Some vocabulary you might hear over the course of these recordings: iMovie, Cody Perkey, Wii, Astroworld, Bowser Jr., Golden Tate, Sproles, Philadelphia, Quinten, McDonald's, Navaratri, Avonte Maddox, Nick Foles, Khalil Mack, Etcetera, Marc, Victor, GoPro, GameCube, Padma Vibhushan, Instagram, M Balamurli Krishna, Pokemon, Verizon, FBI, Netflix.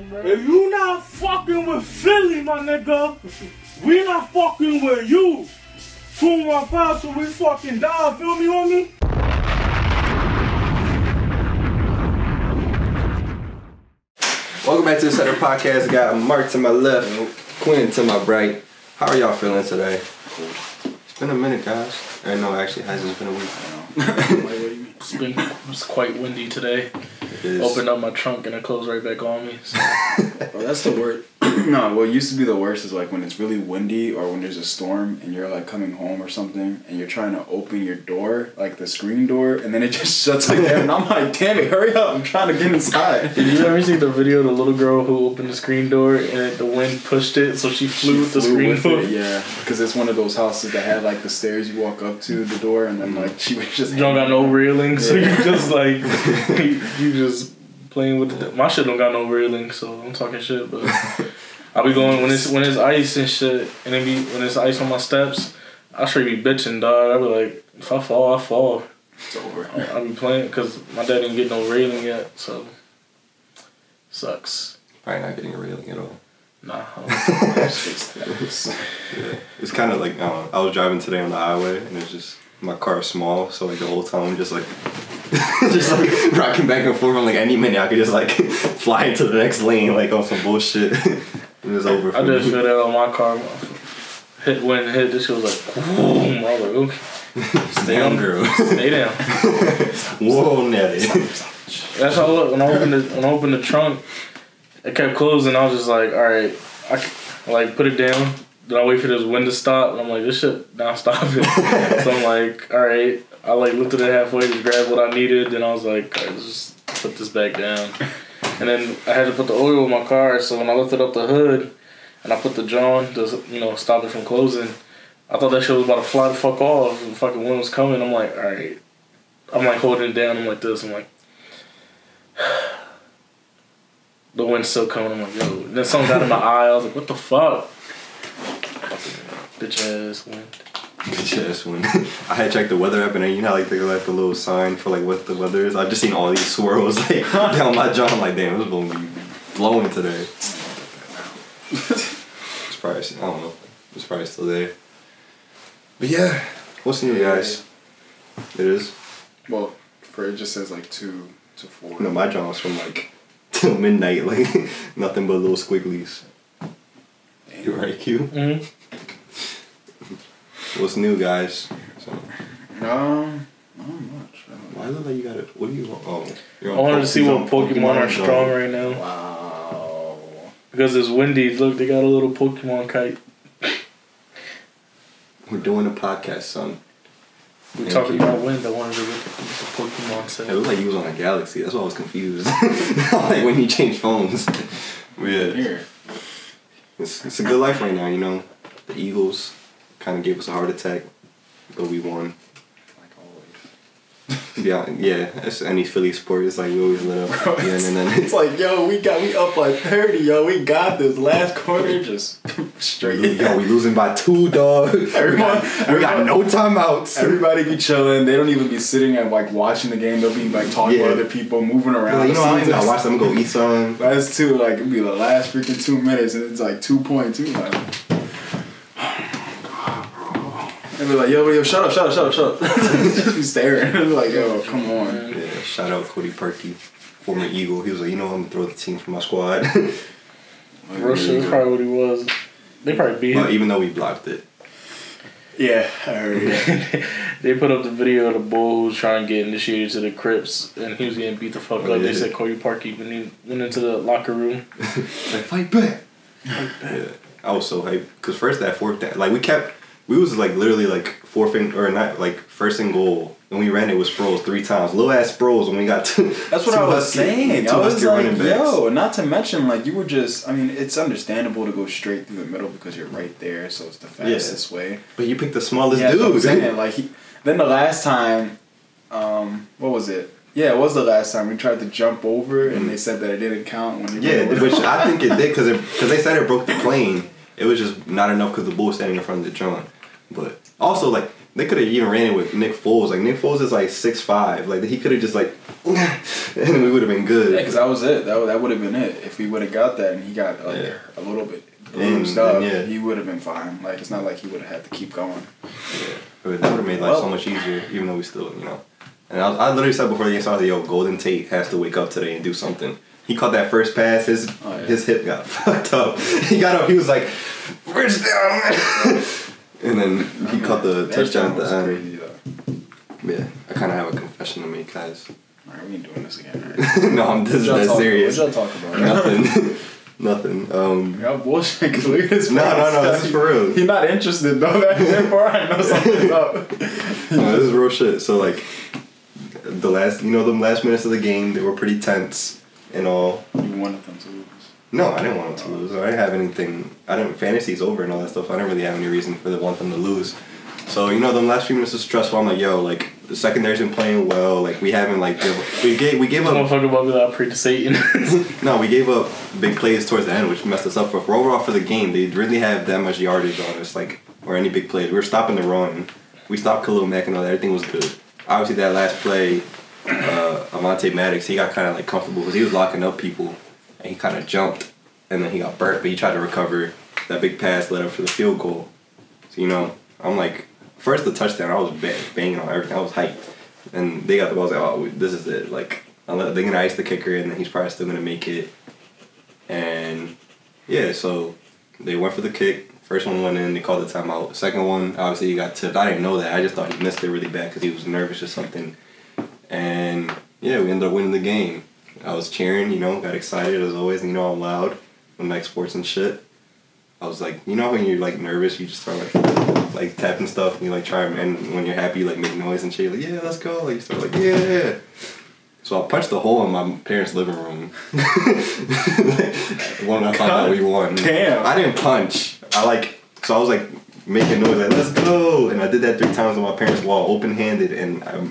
If you not fucking with Philly, my nigga, we not fucking with you. 215 till we fucking die, feel me, homie? Welcome back to the Etcetera Podcast. I got Marc to my left, Quinten to my right. How are y'all feeling today? It's been a minute, guys. Or no, actually, it's been a week. I know. It's quite windy today. Opened up my trunk and it closed right back on me. So. Well, that's the worst. No, what used to be the worst is like when it's really windy or when there's a storm and you're like coming home or something and you're trying to open your door, like the screen door, and then it just shuts like that. And I'm like, damn it, hurry up! I'm trying to get inside. Did you ever see the video of the little girl who opened the screen door and the wind pushed it, so she flew with the screen door? Yeah, because it's one of those houses that had like the stairs you walk up to the door, and then like she was just. You don't got no railing, yeah. So you just like you just. Playing with the my shit don't got no railing, so I'm talking shit. But I be going when it's ice and shit, and it be when it's ice on my steps, I straight be bitching, dog. I be like, if I fall, I fall. It's over. I be playing because my dad didn't get no railing yet, so sucks. Probably not getting a railing at all. Nah. It's kind of like I was driving today on the highway, and it's just my car is small, so like the whole time I'm just like. Just like rocking back and forth. I'm like, any minute I could just like fly into the next lane, like on some bullshit. It was over. I just feel that on my car. Hit this shit was like, boom. I was like, okay. Stay down. Whoa, Nelly. That's how I look when I opened the trunk. It kept closing. I was just like, all right, I like put it down. Then I wait for this wind to stop, and I'm like, this shit now stopping. So I'm like, all right. I like lifted it halfway, just grabbed what I needed, and I was like, all right, let's just put this back down. And then I had to put the oil in my car, so when I lifted up the hood and I put the John to stop it from closing, I thought that shit was about to fly the fuck off. The fucking wind was coming. I'm like, all right. I'm like holding it down. I'm like this. I'm like, the wind's still coming. I'm like, yo. And then something got in my eye. I was like, what the fuck? Bitch ass wind. I had checked the weather app, and then, they left a little sign for like what the weather is. I've just seen all these swirls like down my jaw. I'm like, damn, it's gonna be blowing today. It's probably, I don't know. It's probably still there. But yeah, what's new, guys? It is. Well, for it just says like 2 to 4. No, my jaw's from like till midnight, like nothing but little squigglies. You right, Q? Mm-hmm. What's new, guys? So. Not much. Why look like you got it? What do you want? Oh, I wanted to see what Pokemon are strong right now. Wow. Because it's windy. Look, they got a little Pokemon kite. We're doing a podcast, son. We're talking about wind. I wanted to look at the Pokemon set. It looked like you was on a Galaxy. That's why I was confused. Like when you change phones. Yeah. It's a good life right now, The Eagles. Kind of gave us a heart attack, but we won. Like always. Yeah. That's any Philly sport. It's like we always lit up. Bro, and then it's like, yo, we up by 30, yo. We got this last quarter, just straight. Yo, we losing by 2, dog. We got no timeouts. Everybody be chilling. They don't even be sitting and like watching the game. They'll be like talking to other people, moving around. Like, I watch them go eat some. Last 2, like it'd be the last freaking 2 minutes, and it's like 2.2. And be like, yo, shut up. Just be staring. Like, yo, come on. Yeah, shout out Cody Perkey, former Eagle. He was like, I'm going to throw the team from my squad. Russia is probably what he was. They probably beat him. But even though we blocked it. Yeah, I heard it. They put up the video of the bull who was trying to get initiated to the Crips, and he was getting beat the fuck up. They said Cody Perkey when he went into the locker room. Like, fight back. Yeah. I was so hyped. Because first that fourth down, like, we was like literally like first and goal, and we ran it with Sproles 3 times. Little ass Sproles when we got to. That's what I was saying. I was like, yo, not to mention like you were just. I mean, it's understandable to go straight through the middle because you're right there, so it's the fastest way. But you picked the smallest dude. That's what I'm saying. Like then the last time, what was it? Yeah, it was the last time we tried to jump over, and they said that it didn't count when you. Yeah, which I think it did because they said it broke the plane. It was just not enough because the bull was standing in front of the John. But also, like, They could have even ran it with Nick Foles. Like, Nick Foles is like 6'5". Like, he could have just like, and we would have been good. Yeah, because that was it. That would have been it. If we would have got that and he got like a little bit bruised up, he would have been fine. Like, it's not like he would have had to keep going. Yeah. But that would have made life so much easier, even though we still, you know. And I literally said before the game started, yo, Golden Tate has to wake up today and do something. He caught that first pass. His his hip got fucked up. He got up. He was like, first down. And then he caught the touchdown at the end. Crazy, though. Yeah, I kind of have a confession to make, guys. All right, we ain't doing this again, right? No, I'm just that serious. What y'all talking about? Nothing. Nothing. Y'all bullshit, because look at this. No, this is for real. He's not interested, though. Therefore, I know something's up. No, this is real shit. So, like, the last minutes of the game, they were pretty tense and all. You wanted them to lose. No, I didn't want them to lose. I didn't have anything. Fantasy's over and all that stuff. I didn't really have any reason for want them to lose. So, you know, the last few minutes was stressful. I'm like, yo, like, the secondary's been playing well. Like, we haven't, like, we gave up. Don't fuck about without predicting. No, we gave up big plays towards the end, which messed us up. For overall for the game, they really have that much yardage on us, like, or any big plays. We were stopping the run. We stopped Khalil Mack and all that. Everything was good. Obviously, that last play, Avonte Maddox, he got kind of, like, comfortable because he was locking up people. And he kind of jumped, and then he got burnt, but he tried to recover. That big pass led up to the field goal. So, you know, I'm like, first the touchdown, I was banging on everything. I was hyped. And they got the ball. I was like, oh, this is it. Like, they're going to ice the kicker, and then he's probably still going to make it. And, yeah, so they went for the kick. First one went in. They called the timeout. Second one, obviously, he got tipped. I didn't know that. I just thought he missed it really bad because he was nervous or something. And, yeah, we ended up winning the game. I was cheering, you know, got excited as always, and, you know, I'm loud when like sports and shit. I was like, you know, when you're like nervous, you just start like tapping stuff, and you like try, and when you're happy, you like make noise and shit. You're like, yeah, let's go. Like, you start like, yeah. So I punched a hole in my parents' living room. When I found out we won. Damn. I didn't punch. So I was like making noise, like, let's go. And I did that 3 times on my parents' wall, open handed, and I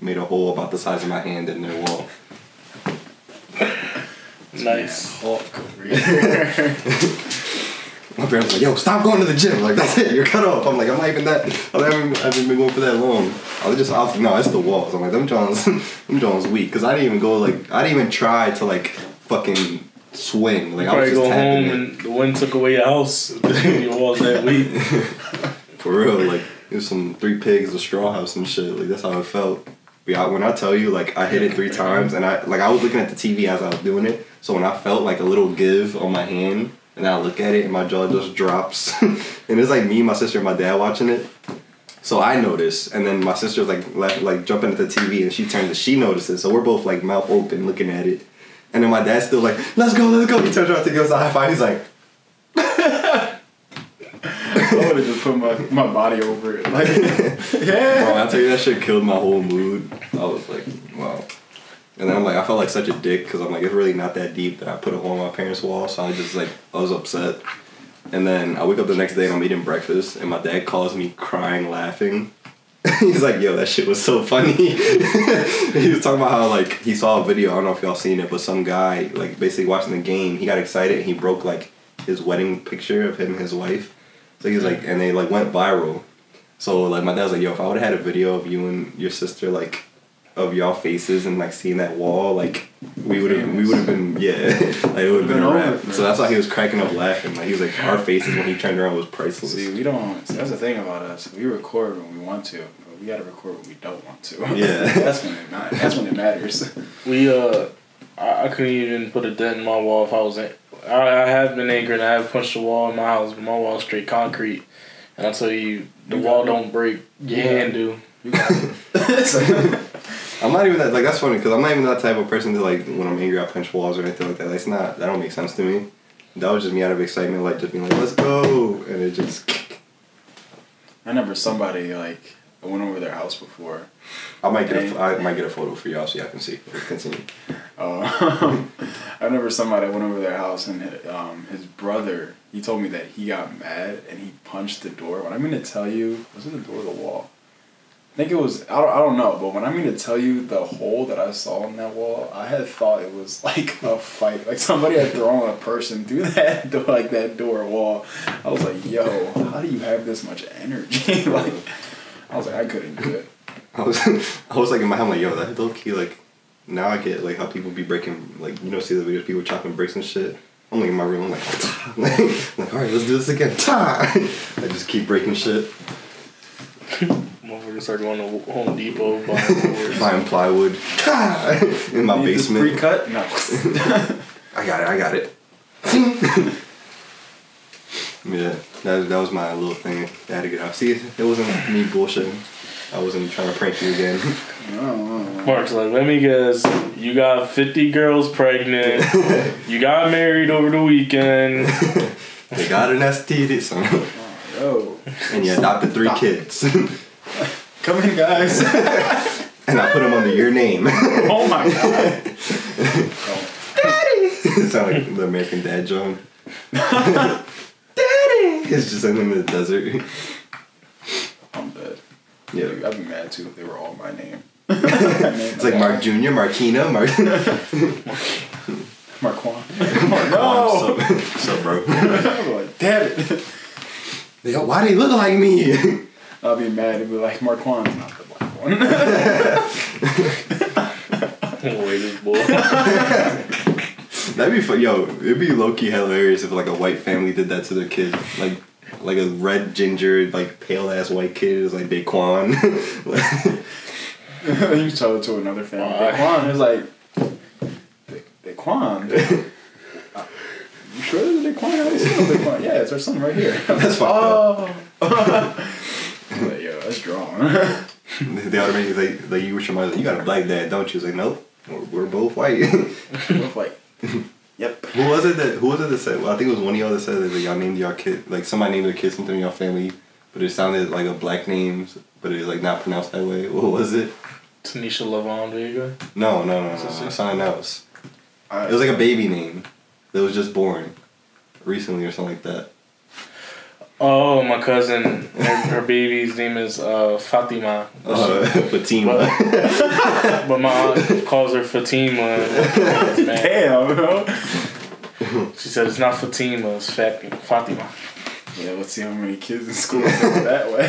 made a hole about the size of my hand in their wall. Nice. Man, my parents were like, yo, stop going to the gym. Like, that's it. You're cut off. I'm like, I'm not even that. I haven't been going for that long. No, it's the walls. I'm like, them Johns weak. Because I didn't even go, like, I didn't even try to, like, fucking swing. Like, I was just tapping it. And the wind took away your house. Your walls that weak. For real. Like, it was some 3 pigs, a straw house and shit. Like, that's how it felt. When I tell you, like, I hit it 3 times, and I was looking at the TV as I was doing it, so when I felt like a little give on my hand, and I look at it, and my jaw just drops, and it's like me, my sister, and my dad watching it. So I notice, and then my sister's like jumping at the TV, and she turns, and she notices. So we're both like mouth open looking at it, and then my dad's still like, let's go. He turns around to give us a high five. He's like. I would have just put my body over it. Like, yeah. Bro, I tell you, that shit killed my whole mood. I was like, wow. And then I'm like, I felt like such a dick because I'm like, it's really not that deep that I put it on my parents' wall. So I just like, I was upset. And then I wake up the next day and I'm eating breakfast and my dad calls me crying, laughing. He's like, yo, that shit was so funny. He was talking about how like he saw a video. I don't know if y'all seen it, but some guy like basically watching the game. He got excited and he broke like his wedding picture of him and his wife. So he was like, and they like went viral. So like my dad was like, yo, if I would have had a video of you and your sister, like of y'all faces and like seeing that wall, like we would have been, yeah, like it would have been a wrap. So that's why he was cracking up laughing. Like he was like, our faces when he turned around was priceless. See, that's the thing about us. We record when we want to, but we gotta record when we don't want to. Yeah. That's when it matters. I couldn't even put a dent in my wall if I was in. I have been angry and I have punched the wall in my house, but my wall's straight concrete. And I tell you, the wall don't break. Your hand do. You got it. I'm not even that, like, that's funny, because I'm not even that type of person that, like, when I'm angry, I punch walls or anything like that. That's not, that don't make sense to me. That was just me out of excitement, like, just being like, let's go. And it just. I remember somebody, like, I went over their house before. I might get a photo for y'all so y'all can see. Continue. I remember somebody went over their house and his brother, he told me that he got mad and he punched the door. What I'm going to tell you, was it the door or the wall? I think it was, I don't know, but when I'm going to tell you the hole that I saw in that wall, I had thought it was like a fight. Like somebody had thrown a person through that door, like that door wall. I was like, yo, how do you have this much energy? Like... I was like, I couldn't do it. I was like in my head, I'm like, yo, that low key, like, now I get like how people be breaking, like, you know, see the videos, people chopping bricks and shit. I'm like in my room, I'm like, like, all right, let's do this again. I just keep breaking shit. Motherfuckers start going to Home Depot, buying plywood. In my basement. Pre cut? No. I got it. Yeah, that was my little thing. I had to get out. See, it wasn't me bullshitting. I wasn't trying to prank you again. Mark's like, let me guess. You got 50 girls pregnant. You got married over the weekend. They got an STD. Son. Oh, no. And you adopted 3 kids. Come here, guys. And I put them under your name. Oh, my God. Oh. Daddy. It sounded like the American Dad joke. Daddy. It's just in the desert. I'm dead. Yeah, I'd be mad too if they were all my name. It's like Marc Jr., Marquina, Marquan. No. What's up, bro? I'm like, damn it. They go, why do they look like me? I'll be mad and be like, Marquan's not the black one. That'd be fun. Yo, it'd be low-key hilarious if like a white family did that to their kid. Like a red ginger, like pale ass white kid is like Daquan. You tell it to another family. Daquan is like, Daquan. You sure there's Daquan? How do you spell Daquan? Yeah, it's our son right here. That's fine. Oh. Like, yo, that's drawn. They automatically like you wish your mother, you got a black dad, don't you? It's like, nope, we're both white. Both white. Yep. Who was it that said? Well, I think it was one of y'all that said that y'all named y'all kid, like somebody named their kid something in y'all family, but it sounded like a black name, but it was like not pronounced that way. What was it? Tanisha Lavon, there you go. No. Something else. It was like a baby name that was just born recently or something like that. Oh, my cousin, her baby's name is Fatima. Fatima. But my aunt calls her Fatima. Damn, bro. She said it's not Fatima, it's Fatima. Yeah, let's see how many kids in school go that way.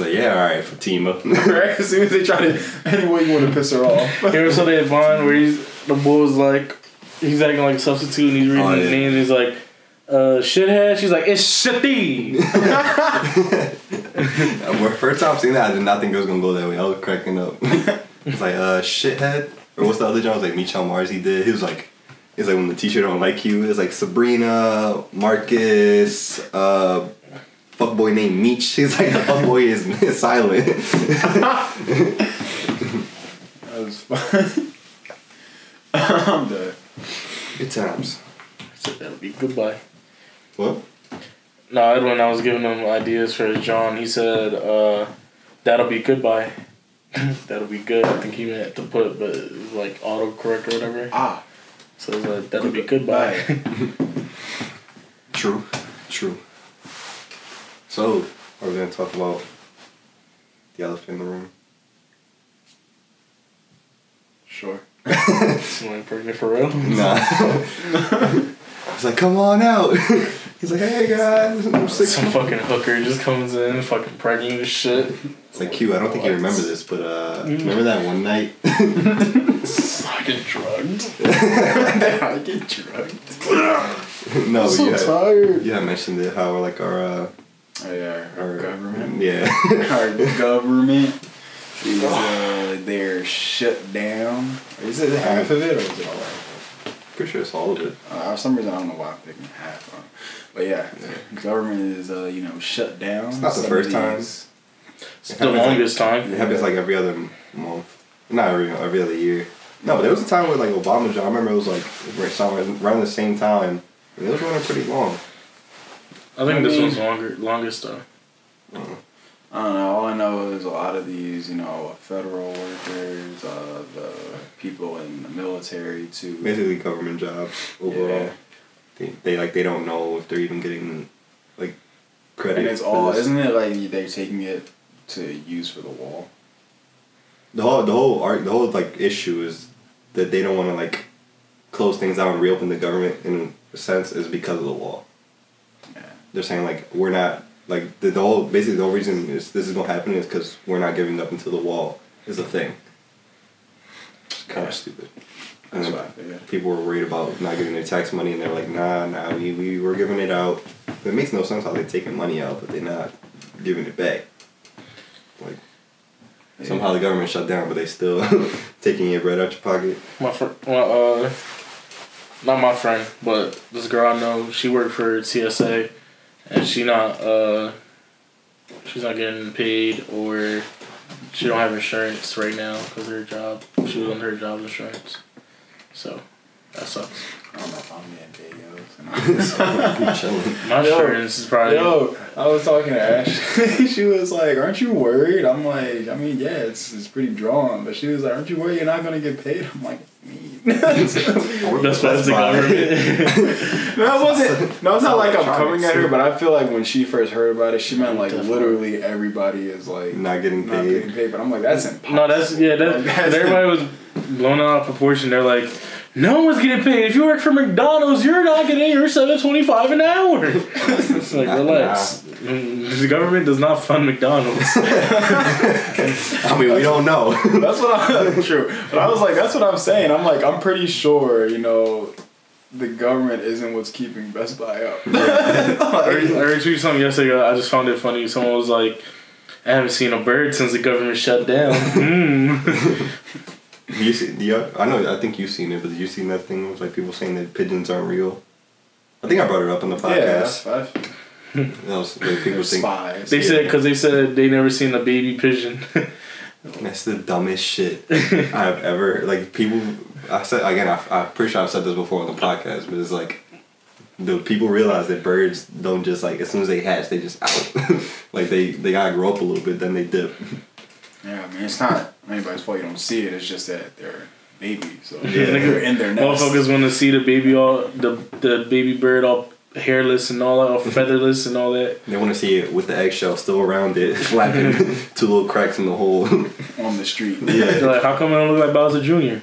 Like, yeah, all right, Fatima. Right? As soon as they try to, any way you want to piss her off. You ever saw that Vaughn where the boy was like, he's acting like a substitute and he's reading his name and he's like, shithead. She's like, it's shitty. First time I've seen that, I did not think it was gonna go that way. I was cracking up. It's like, shithead. Or what's the other job? It was like Michel Mars. He did. He was like, it's like when the teacher don't like you. It's like Sabrina, Marcus, fuckboy named Meech. He's like, the fuckboy is silent. That was fun. I'm done. Good times. So that'll be goodbye. What? No, Edwin, I was giving him ideas for his John. He said, that'll be goodbye. That'll be good. I think he meant to put, but it was like autocorrect or whatever. Ah. So it was like, that'll be goodbye. True. So, are we going to talk about the elephant in the room? Sure. Someone pregnant for real? Nah. He's like, come on out. He's like, hey guys, I'm sick. Some fucking hooker just comes in, fucking pregnant and shit. It's like, Q, I don't think you remember this, but remember that one night? I get drugged. No, I'm so tired. Yeah, I mentioned it, how like our government. Yeah. Our government is they're shut down. Is it half of it or is it all right? Pretty sure it's all of it. For some reason, I don't know why I'm picking half on. But yeah. Government is, shut down. It's not the first time. It's the longest time. It happens like every other month. Not every other year. No, but there was a time with like Obama job. I remember it was like around the same time. And it was running pretty long. I think this one's longest though. I don't know. All I know is a lot of these, federal workers, the people in the military too. Basically government jobs overall. Yeah. They don't know if they're even getting, like, credit. And it's all, isn't it like they're taking it to use for the wall? The whole like issue is that they don't want to like close things down and reopen the government in a sense is because of the wall. Yeah. They're saying like, we're not Like, basically the whole reason this is going to happen is because we're not giving up until the wall is a thing. It's kind of stupid. That's why, yeah. People were worried about not giving their tax money, and they're like, nah, we were giving it out. It makes no sense how they're taking money out, but they're not giving it back. Like, yeah. Somehow the government shut down, but they still taking your bread out your pocket. Not my friend, but this girl I know, she worked for TSA, and she's not getting paid, or she don't have insurance right now because of her job. She was on her job insurance, so that sucks. I don't know if I'm getting paid, yo. My insurance is probably. Yo, I was talking to Ash. She was like, "Aren't you worried?" I'm like, "I mean, yeah, it's pretty drawn," but she was like, "Aren't you worried you're not gonna get paid?" I'm like, that's the government. No, it wasn't. No, it's not like I'm coming at her, but I feel like when she first heard about it, she meant like literally everybody is like not getting paid. But I'm like, that's impossible. No, that's everybody was blown out of proportion. They're like, no one's getting paid. If you work for McDonald's, you're not getting your $7.25 an hour. It's like, relax. Nah. The government does not fund McDonald's. I mean, we don't know. That's what I'm true. But I was like, that's what I'm saying. I'm like, I'm pretty sure, you know, the government isn't what's keeping Best Buy up. I retweeted something yesterday. I just found it funny. Someone was like, I haven't seen a bird since the government shut down. You see, I know. I think you've seen it, but did you see that thing? It was like people saying that pigeons aren't real. I think I brought it up on the podcast. Yeah, They said because they said they never seen a baby pigeon. That's the dumbest shit I've ever people. I said again. I'm pretty sure I've said this before on the podcast, but it's like the people realize that birds don't just as soon as they hatch they just out. they gotta grow up a little bit, then they dip. Yeah, I mean, it's not anybody's fault you don't see it. It's just that they're babies, so yeah, they're in their nest. Motherfuckers want to see the baby the baby bird all hairless and all that, all featherless and all that. They want to see it with the eggshell still around it, flapping, 2 little cracks in the hole on the street. Yeah, they're like, how come I don't look like Bowser Jr.?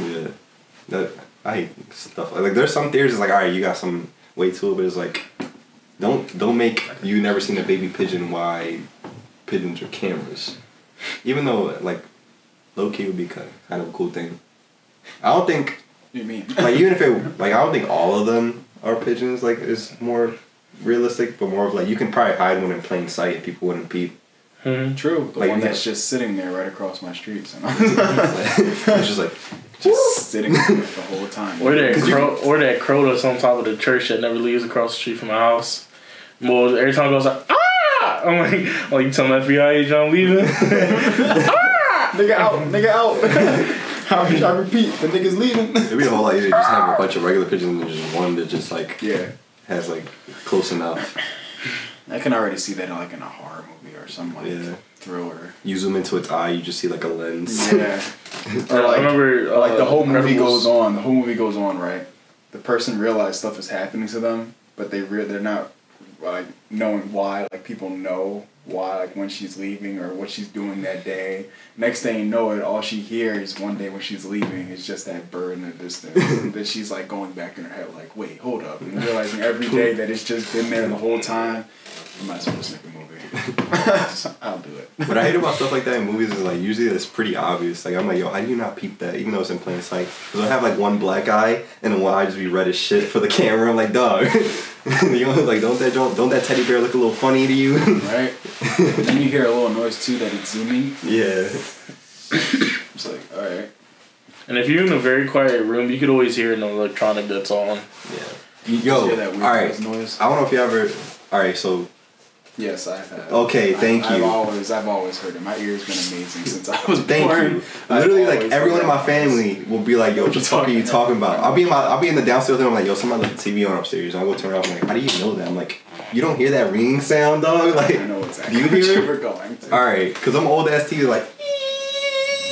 Yeah, I hate stuff like. There's some theories all right, you got some weight to it, but it's like. Don't make you never seen a baby pigeon why pigeons are cameras. Even though low-key would be kind of a cool thing. I don't think what do you mean? Even if it I don't think all of them are pigeons, it's more realistic, but more of you can probably hide one in plain sight and people wouldn't peep. Mm-hmm. True. The one that's just sitting there right across my street. So it's just just sitting there the whole time. Or that crow that's on top of the church that never leaves across the street from my house. Well, every time it goes ah! I'm like, you telling the FBI agent I'm leaving? Ah! Nigga out. I repeat, the nigga's leaving. It'd be a whole lot easier just have a bunch of regular pigeons and just one that just has close enough. I can already see that in a horror movie or some thriller. You zoom into its eye, you just see a lens. Yeah. Or I remember the whole movie goes on. The whole movie goes on, right? The person realizes stuff is happening to them, but they're not knowing why. People know why when she's leaving or what she's doing that day. Next thing you know, all she hears one day when she's leaving is just that bird in the distance that she's going back in her head wait, hold up, and realizing every day that it's just been there the whole time. I'm not supposed to make a movie. I'll do it. What I hate about stuff like that in movies is usually it's pretty obvious. I'm like, yo, how do you not peep that? Even though it's in plain sight, because I have one black eye and then one eye just be red as shit for the camera. I'm like, dog. You know, don't that teddy bear look a little funny to you? Right. And then you hear a little noise too that it's zooming. Yeah. It's all right. And if you're in a very quiet room, you could always hear an electronic that's on. Yeah. You hear that weird noise. I don't know if you ever. All right, so. Yes, I have. Okay, thank you. I've always heard it. My ear's been amazing since I was born. Thank you. Literally, everyone in my family will be like, "Yo, what the fuck are you talking about?" I'll be in the downstairs room. I'm like, "Yo, somebody left the TV on upstairs." And I go turn it off. I'm like, "How do you know that?" I'm like, "You don't hear that ringing sound, dog?" I know exactly. Do you hear it? We're going. To. All right, because I'm old ass TV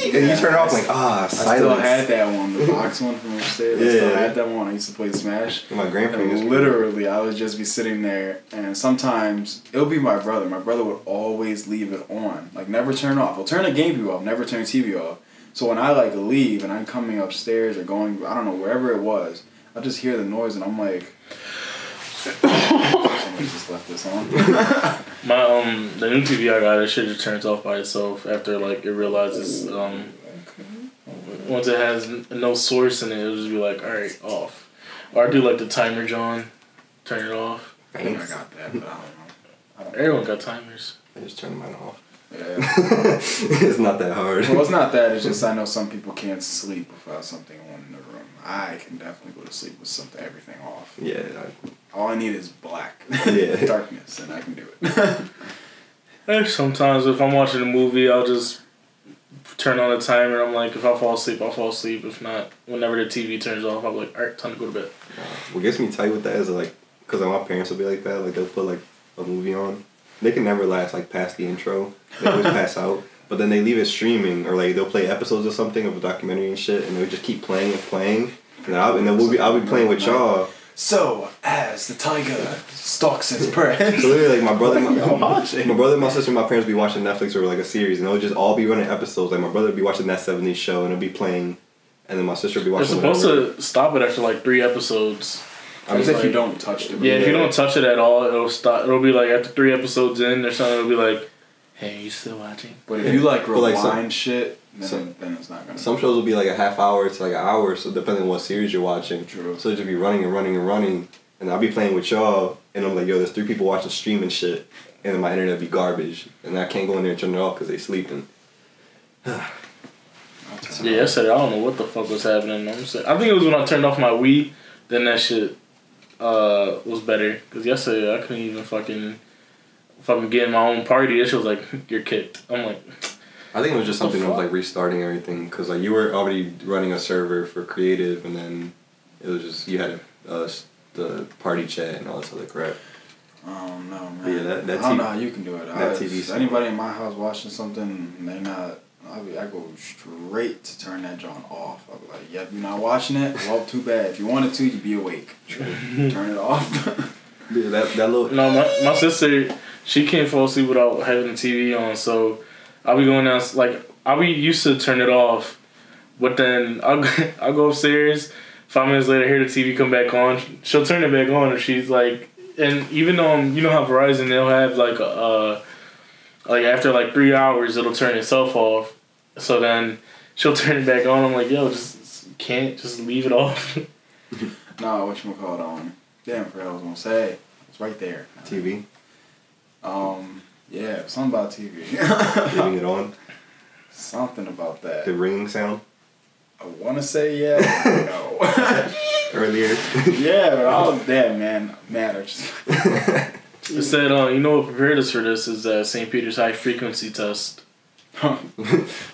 and you turn it off, silence. I still had that one, the box one from upstairs. Yeah. I still had that one. I used to play Smash. My grandparents. Literally, I would just be sitting there, and sometimes it would be my brother. My brother would always leave it on, never turn off. He'll turn the GameCube off, never turn the TV off. So when I leave and I'm coming upstairs or going, I don't know, wherever it was, I just hear the noise and I'm like. Someone just left this on. My the new TV I got, it shit just turns off by itself after like it realizes once it has no source in it, it'll just be like, all right, off. Or I do like the timer, John, turn it off. I think I got that, but I don't know. Everyone got timers. I just turned mine off. Yeah. It's not that hard. Well, it's not that. It's just I know some people can't sleep without something on in the room. I can definitely go to sleep with something, everything off. Yeah. All I need is black. Yeah. Darkness, and I can do it. Sometimes if I'm watching a movie, I'll just turn on a timer. I'm like, if I fall asleep, I'll fall asleep. If not, whenever the TV turns off, I'm like, all right, time to go to bed. What gets me tight with that is like, because my parents will be like that. Like they'll put like a movie on. They can never last like past the intro. They always pass out. But then they leave it streaming, or like they'll play episodes or something of a documentary and shit, and they'll just keep playing and playing. And I'll be playing with y'all. So as the tiger stalks his prey. So literally, like my brother, my sister, and my parents would be watching Netflix or like a series, and they'll just all be running episodes. Like my brother would be watching that '70s show, and it'll be playing, and then my sister would be watching. They're supposed to stop it after like 3 episodes. I mean, like, if you don't touch it. Yeah, if you don't touch it at all, it'll stop. It'll be like after 3 episodes in or something, it'll be like, hey, you still watching? But if you like rewind shit, then it's not going to. Some shows will be like a half hour to like an hour, so depending on what series you're watching. True. So it'll be running and running and running, and I'll be playing with y'all, and I'm like, yo, there's 3 people watching streaming shit, and then my internet be garbage, and I can't go in there and turn it off because they sleeping. Yeah, I said I don't know what the fuck was happening. I think it was when I turned off my Wii, then that shit was better, because yesterday I couldn't even fucking get in my own party. That shit was like, you're kicked. I'm like, I think it was just something that was like restarting everything, because like you were already running a server for creative, and then it was just you had the party chat and all this other crap. I don't know, man. But yeah, I don't know how you can do it. Anybody in my house watching something, they're not. I go straight to turn that John off. I'll be like, yep, you're not watching it? Well, too bad. If you wanted to, you'd be awake. Turn it off. Dude, that little... No, my sister, she can't fall asleep without having the TV on, so I'll be going down... Like, I'll be used to turn it off, but then I'll go upstairs. 5 minutes later, I hear the TV come back on. She'll turn it back on, and she's like... And even though, you know how Verizon, they'll have like a... like after like 3 hours, it'll turn itself off. So then she'll turn it back on. I'm like, yo, just leave it off. Nah, whatchamacallit on? Damn, for what I was gonna say, it's right there. TV. Yeah, something about TV. Leaving it on. Something about that. The ringing sound. I wanna say yeah. No. Earlier. Yeah, but I was damn mad. I just. It said, you know what prepared us for this is St. Peter's high frequency test. Huh.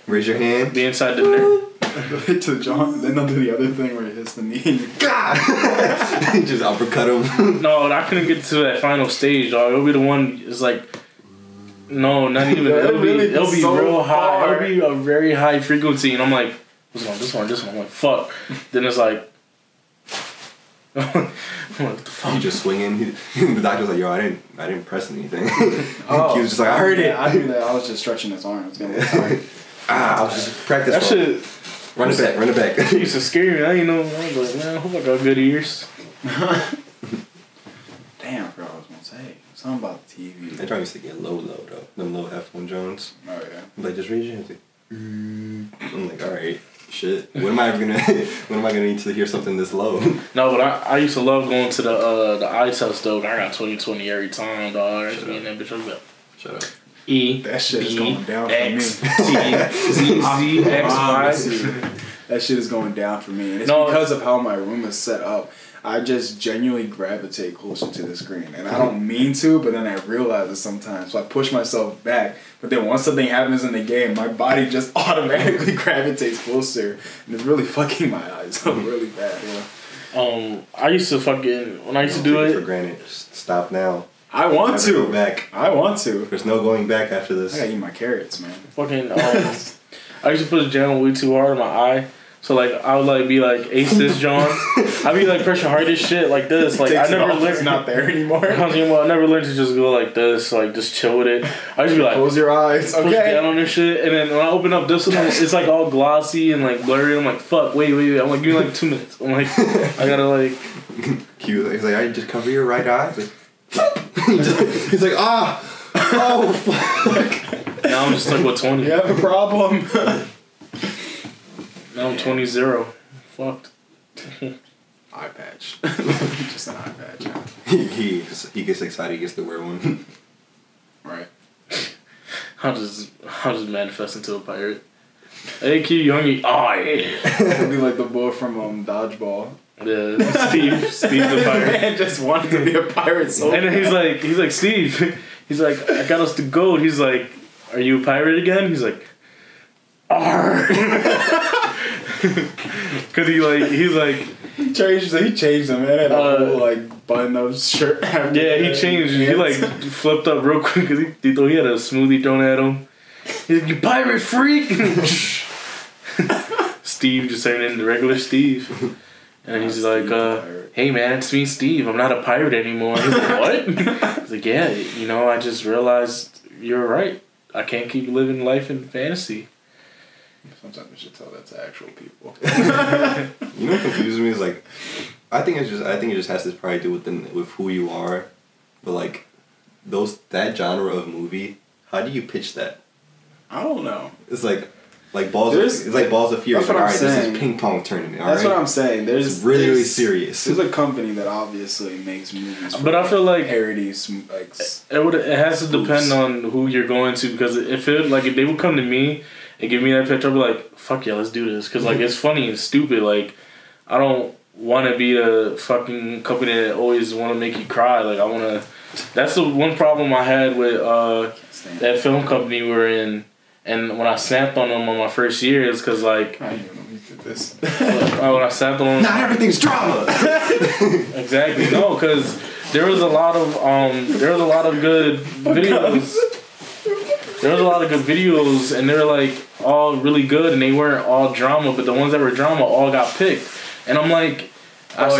Raise your hand. Be inside the nerd. To John, then they'll do the other thing where he hits the knee. God! Just uppercut him. No, I couldn't get to that final stage, dog. It'll be the one, it's like, no, not even. it'll be so real high. Far. It'll be a very high frequency, and I'm like, this one. I'm like, fuck. Then it's like, what the fuck? He just swinging. The doctor's like, yo, I didn't press anything. Oh, he was just like, I heard it. I knew that. I was just stretching his arm. It's gonna look tired. I was just practicing. That shit. Run it back. It used to scare me. I didn't know. I was like, man, I hope I got good ears. Damn, bro. I was gonna say something about the TV. They trying to get low though. Them low F1 Jones. Oh yeah. I'm like, just raise your hands. I'm like, all right. Shit. When am I gonna need to hear something this low? No, but I used to love going to the eye test though. I got 20/20 every time, dog. Shut up. That bitch over. Shut up. E. That shit is going down for me. TZXY. That shit is going down for me, and it's because of how my room is set up. I just genuinely gravitate closer to the screen, and I don't mean to, but then I realize it sometimes, so I push myself back, but then once something happens in the game, my body just automatically gravitates closer, and it's really fucking my eyes up really bad. Yeah. I used to fucking, when I used to do it... For granted, stop now. I want to. Go back. I want to. There's no going back after this. I gotta eat my carrots, man. Fucking, I used to push down way too hard on my eye. So like I would like be like ace this John, I'd be like pressure hard as shit like this. Like I never learned not there anymore. I never learned to just go like this, like just chill with it. I just be like close your eyes, push down on this shit, and then when I open up this one, it's like all glossy and like blurry. I'm like fuck, wait. I'm like give me like 2 minutes. I'm like I gotta like cute. He's like, I just cover your right eye. He's like, he's like, ah, oh, fuck. Now I'm just like, what, 20? You have a problem. Now I'm 20-0. Fucked. Eye patch. Just an eye patch. Yeah. He gets excited. He gets to wear one. Right. How does it manifest into a pirate? Hey, Q, youngie. Oh, yeah. It'd be like the boy from Dodgeball. Yeah, Steve the pirate. Man just wanted to be a pirate so bad. And then he's like, Steve. He's like, I got us the gold. He's like, are you a pirate again? He's like, arr. Cause he changed him. Man, had a whole like button up shirt. Yeah, he changed. He like flipped up real quick because he thought he had a smoothie thrown at him. He's like, you pirate freak. Steve just turned into regular Steve. And he's like, hey man, it's me, Steve. I'm not a pirate anymore. He's like, what? He's like, yeah, you know, I just realized you're right. I can't keep living life in fantasy. Sometimes we should tell that to actual people. You know what confuses me is like, I think it just has to probably do with who you are, but like, that genre of movie, how do you pitch that? I don't know. It's like balls. It's like Balls of Fury. That's what I'm saying. This is ping pong tournament. That's what I'm saying. It's really, really serious. There's a company that obviously makes movies. But I feel like parodies. Like it has to depend on who you're going to, because if they would come to me and give me that pitch, I'd be like, fuck yeah, let's do this, because like it's funny and stupid. Like I don't want to be the fucking company that always want to make you cry. Like I want to. That's the one problem I had with that film company we were in. And when I snapped on them on my first year, it's because, like... I didn't know you did this. When I snapped on them... Not everything's drama! Exactly. No, because there was a lot of good videos. There was a lot of good videos, and they were, like, all really good, and they weren't all drama, but the ones that were drama all got picked. And I'm like... I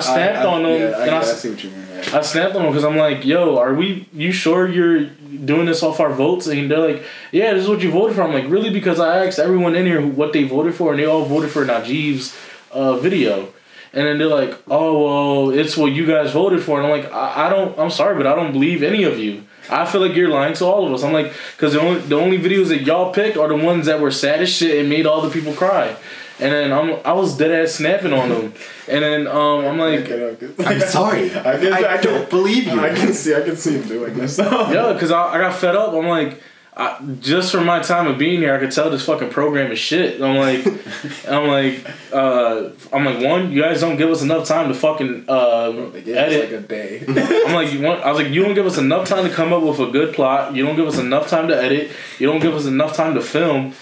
snapped on them. Yeah, and I see what you mean. Yeah. I snapped on them because I'm like, yo, you sure you're doing this off our votes? And they're like, yeah, this is what you voted for. I'm like, really? Because I asked everyone in here what they voted for, and they all voted for Najeeb's video. And then they're like, oh, well, it's what you guys voted for. And I'm like, I'm sorry, but I don't believe any of you. I feel like you're lying to all of us. I'm like, because the only videos that y'all picked are the ones that were sad as shit and made all the people cry. And then I was dead ass snapping on them, and then I'm like, I'm sorry, I don't believe you. I can see him doing this. Yeah, because I got fed up. I'm like, just from my time of being here, I could tell this fucking program is shit. I'm like, one, you guys don't give us enough time to fucking edit. Like a day. I'm like, you don't give us enough time to come up with a good plot. You don't give us enough time to edit. You don't give us enough time to film.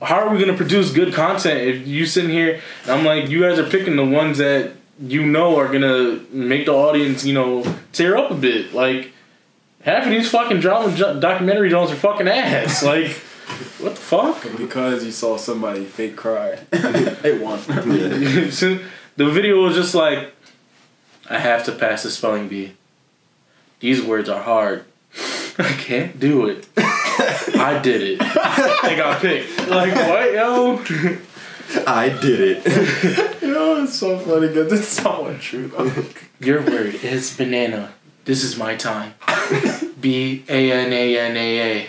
How are we going to produce good content if you sitting here and I'm like, you guys are picking the ones that you know are going to make the audience, you know, tear up a bit. Like, half of these fucking drama documentary dramas are fucking ass. Like, what the fuck? Because you saw somebody fake cry. They won. The video was just like, I have to pass the spelling bee. These words are hard. I can't do it. I did it. They got picked. Like, what, yo? I did it. Yo, it's so funny because it's so untrue. Your word is banana. This is my time. B-A-N-A-N-A-A.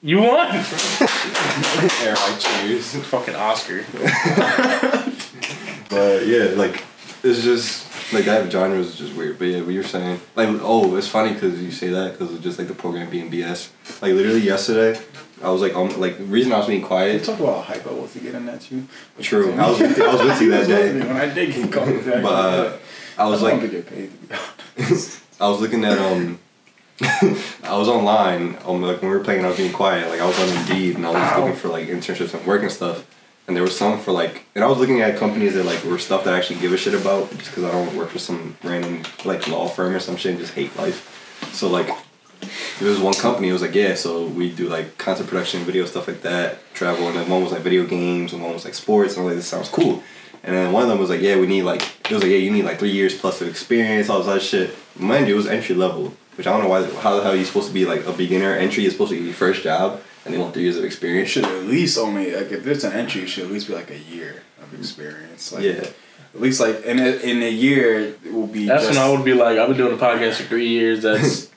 You won! There, I choose. Fucking Oscar. But, yeah, like, it's just... Like, that genre is just weird, but yeah, what you're saying. Like, oh, it's funny because you say that because of just, like, the program being BS. Like, literally yesterday, I was, like, the reason I was being quiet... You talk about how hype I was to get in at you. True. I was with you that day. When I did get called back. But, I was, like... I don't get paid, to be honest. I was looking at, I was online, like, when we were playing, I was being quiet. Like, I was on Indeed, and I was looking for, like, internships and work and stuff. And there was some for like, and I was looking at companies that like were stuff that I actually give a shit about, just because I don't work for some random like law firm or some shit and just hate life. So like, there was one company, it was like, yeah, so we do like content production, video stuff like that, travel, and then one was like video games, and one was like sports, and I was like, this sounds cool. And then one of them was like, yeah, we need like, it was like, yeah, you need like 3 years plus of experience, all this other shit. Mind you, it was entry level, which I don't know why, how the hell you're supposed to be like a beginner, entry is supposed to be your first job. And they want 3 years of experience. Should at least only, like, if there's an entry, it should at least be like a year. of experience. Like, yeah. At least like in a year it will be. That's just, when I would be like, I've been doing a podcast for 3 years. That's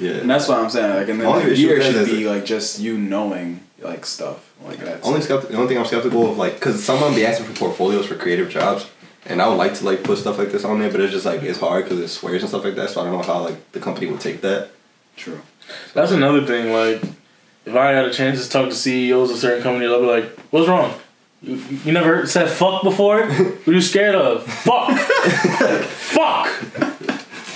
yeah. And that's what I'm saying. Like, and then the year should be like just you knowing like stuff like that. The only thing I'm skeptical of, like, because someone be asking for portfolios for creative jobs, and I would like to like put stuff like this on there, but it's just like it's hard because it swears and stuff like that. So I don't know how like the company would take that. True. That's another thing. Like, if I had a chance to talk to CEOs of certain companies, I'll be like, "What's wrong? You never said fuck before? What are you scared of? Fuck, fuck."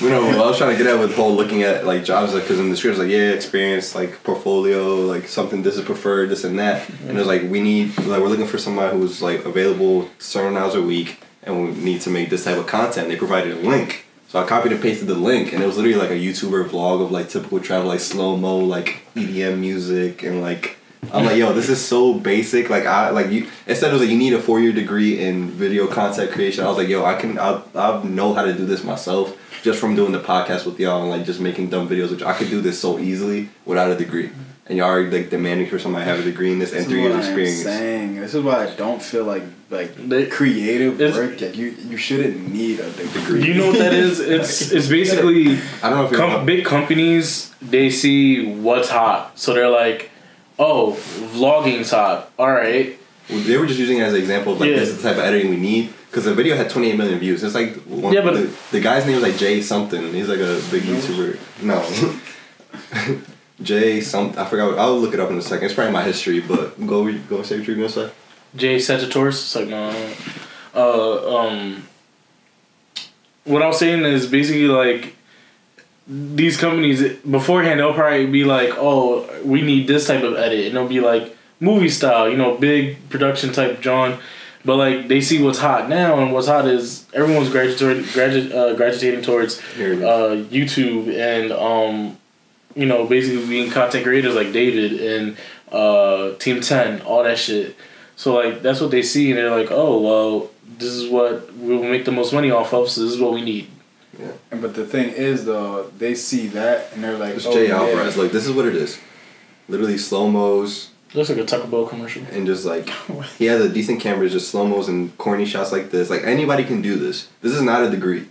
You know, I was trying to get at with the whole looking at like jobs, like, because in the scripts, like, yeah, experience, like, portfolio, like, something, this is preferred, this and that. And it's like, we need, like, we're looking for somebody who's like available certain hours a week, and we need to make this type of content. They provided a link. So I copied and pasted the link, and it was literally like a YouTuber vlog of like typical travel, like slow-mo, like EDM music, and like, I'm like, yo, this is so basic. Like, I like you. Instead, it was like, you need a 4-year degree in video content creation. I was like, yo, I know how to do this myself just from doing the podcast with y'all and like just making dumb videos, which I could do this so easily without a degree. And y'all are like demanding for somebody to have a degree in this and 3 years experience. This is why I don't feel like creative work. Like, you shouldn't need a degree. You know what that is? It's basically I don't know if big companies, they see what's hot, so they're like, oh, vlogging's hot. All right. Well, they were just using it as an example of, like, this is the type of editing we need. Because the video had 28 million views. It's like one, yeah, but the guy's name was, like, Jay something. He's, like, a big YouTuber. No. Jay something. I forgot. I'll look it up in a second. It's probably my history, but go say what you were going to say. Jay Sagittarius. It's like, no. What I was saying is basically, like, these companies beforehand, they'll probably be like, oh, we need this type of edit, and it'll be like movie style, you know, big production type John. But like, they see what's hot now, and what's hot is everyone's gravitating towards YouTube and you know, basically being content creators like David and Team 10, all that shit. So like, that's what they see, and they're like, oh, well, this is what we'll make the most money off of, so this is what we need. Yeah. And but the thing is, though, they see that and they're like, it's Jay Alvarez. Like, this is what it is. Literally slow-mos. Looks like a Taco Bell commercial. And just like, he has a decent camera, just slow-mos and corny shots like this. Like, anybody can do this. This is not a degree.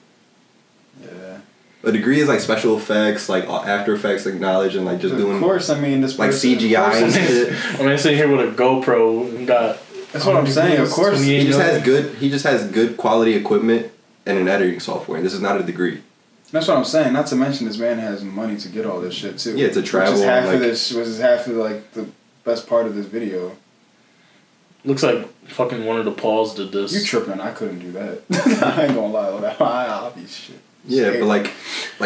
Yeah. A degree is like special effects, like After Effects, like knowledge, and like just doing. Of course, I mean, this person, like CGI and shit. I mean, sitting here with a GoPro and got. That's what I'm saying. Of course, he just has good quality equipment and an editing software. This is not a degree. That's what I'm saying. Not to mention, this man has money to get all this shit too. Yeah, to travel. Which is half of this. Which is half of like the best part of this video. Looks like fucking one of the Pauls did this. You tripping? I couldn't do that. I ain't gonna lie. That my hobby shit. Yeah, but like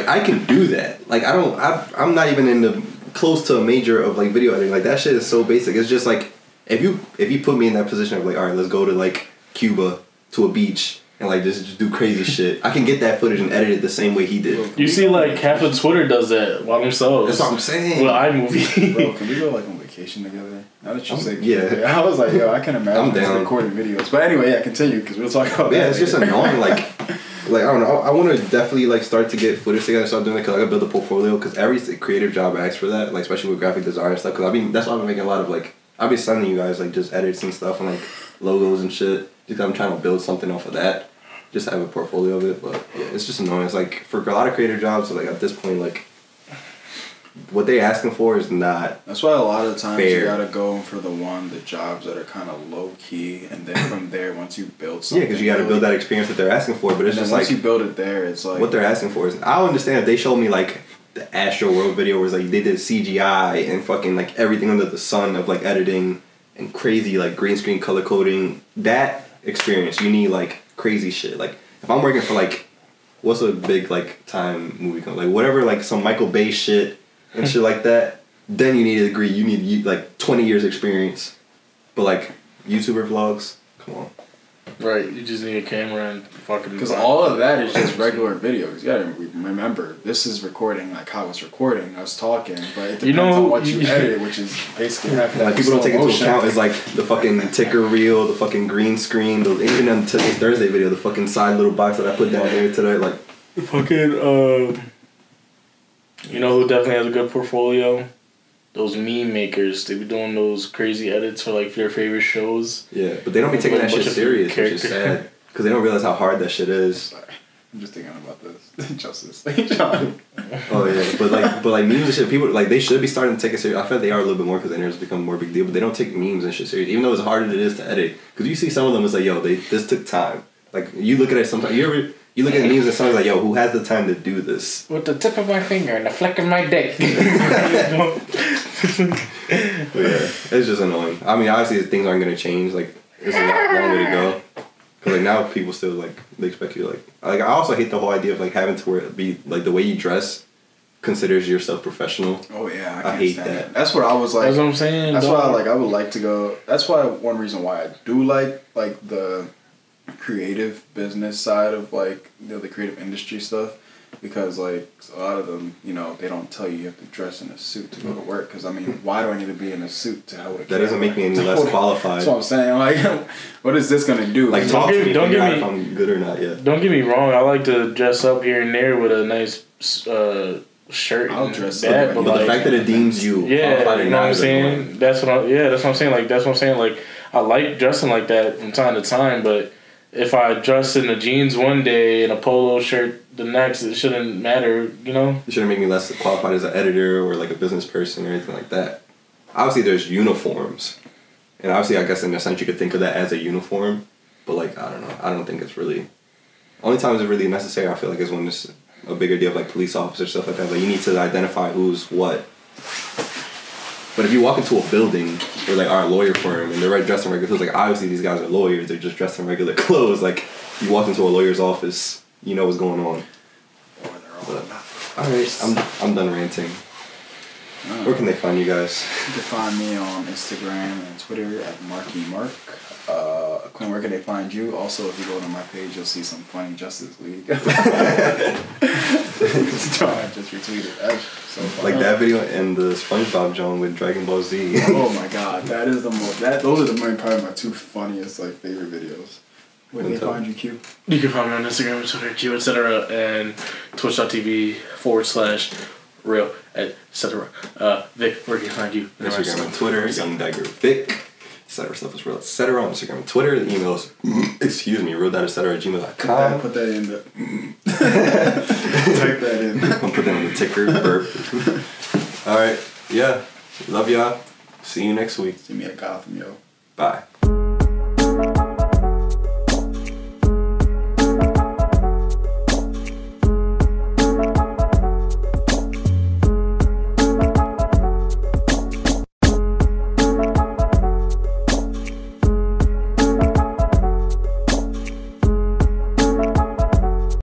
I can do that. Like I don't. I'm not even in the close to a major of like video editing. Like that shit is so basic. It's just like if you put me in that position of like, all right, let's go to like Cuba to a beach. And like just do crazy shit. I can get that footage and edit it the same way he did. You see, like half of Twitter does that by themselves. That's what I'm saying. Well, iMovie. Bro, can we go like on vacation together? Now that you say, yeah, I was like, yo, I can imagine just recording videos. But anyway, yeah, continue because we'll talk about. Yeah, that it's later. Just annoying. Like I don't know. I want to definitely like start to get footage together. Start doing it because I gotta build a portfolio. Because every creative job asks for that, like especially with graphic design and stuff. Because that's why I've been making a lot of like I've been sending you guys like just edits and stuff and like logos and shit. Because I'm trying to build something off of that. Just have a portfolio of it, but yeah, it's just annoying. It's like for a lot of creative jobs, like at this point, like what they asking for is not. That's why a lot of times fair. You gotta go for the jobs that are kind of low key, and then from there, once you build something, yeah, because you gotta build that experience that they're asking for. But it's just once like you build it there, it's like what they're asking for is. I understand if they showed me like the Astroworld video, where it's like they did CGI and fucking like everything under the sun of like editing and crazy like green screen color coding that. Experience you need like crazy shit. Like if I'm working for like what's a big like time movie company, like whatever, like some Michael Bay shit and shit like that, then you need a degree. You need like 20 years experience. But like YouTuber vlogs, come on, right? You just need a camera and fucking because all of that is just regular videos. You gotta remember this is recording like how it's recording us talking, but it depends on what you edit, which is basically half that. Like people don't take into account is like the fucking ticker reel, the fucking green screen, even on today's Thursday video, the fucking side little box that I put down here today, like fucking you know who definitely has a good portfolio? those meme makers. They be doing those crazy edits for like their favorite shows. Yeah, but they don't be taking that shit serious, which is sad, because they don't realize how hard that shit is. Sorry. I'm just thinking about this. Justice. Oh yeah, but like memes and shit, people like they should be starting to take it serious. I feel like they are a little bit more because internet has become more big deal, but they don't take memes and shit serious, even though it's harder than it is to edit. Because you see some of them, it's like, yo, this took time. Like you look at it sometimes. You look at memes and songs like, yo, who has the time to do this? With the tip of my finger and the flick of my dick. But yeah, it's just annoying. I mean, obviously things aren't gonna change. Like it's a long way to go. Cause like now people still like they expect you to, like I also hate the whole idea of like having to wear be like the way you dress considers yourself professional. Oh yeah, I hate that. That's what I was like. That's what I'm saying. That's why I would like to go. That's why one reason why I do like the creative business side of like the creative industry stuff, because like a lot of them, you know, they don't tell you you have to dress in a suit to go to work. Because I mean, why do I need to be in a suit to hold a camera? That doesn't make me any less qualified. That's what I'm saying. Like, what is this gonna do? Like, talk to me. Don't get me if I'm good or not yet. Don't get me wrong. I like to dress up here and there with a nice shirt. I'll dress up, but the fact that it deems you qualified or not, you know what I'm saying? That's what I'm saying. Like, that's what I'm saying. Like, I like dressing like that from time to time, but if I dress in the jeans one day and a polo shirt the next, it shouldn't matter, you know? It shouldn't make me less qualified as an editor or like a business person or anything like that. Obviously, there's uniforms. And obviously, I guess in a sense you could think of that as a uniform. But like, I don't know. I don't think it's really... Only time it's really necessary, I feel like, is when it's a bigger deal of like police officers, stuff like that. Like, you need to identify who's what. But if you walk into a building where like our lawyer firm and they're dressed in regular clothes, like obviously these guys are lawyers, they're just dressed in regular clothes. Like you walk into a lawyer's office, you know what's going on. Or they're all right, I'm done ranting. Where can they find you guys? You can find me on Instagram and Twitter at @MarkyMarc. Quinn, where can they find you? Also, if you go to my page, you'll see some funny Justice League. I just retweeted. So like that video and the SpongeBob John with Dragon Ball Z. Oh my God, that is the most. Those are probably my two funniest like favorite videos. Where do they find you, Q? You can find me on Instagram, Twitter, Q, etc., and Twitch.tv/real, etc. Vic, where can I find you? Instagram and Twitter, Young Dagger Vic. Etc. Stuff is real, etc. On Instagram and Twitter. The email is realdat@gmail.com. Put that in the type that in. I'll put that on the ticker. Burp. Alright. Yeah. Love y'all. See you next week. See me at Gotham, yo. Bye.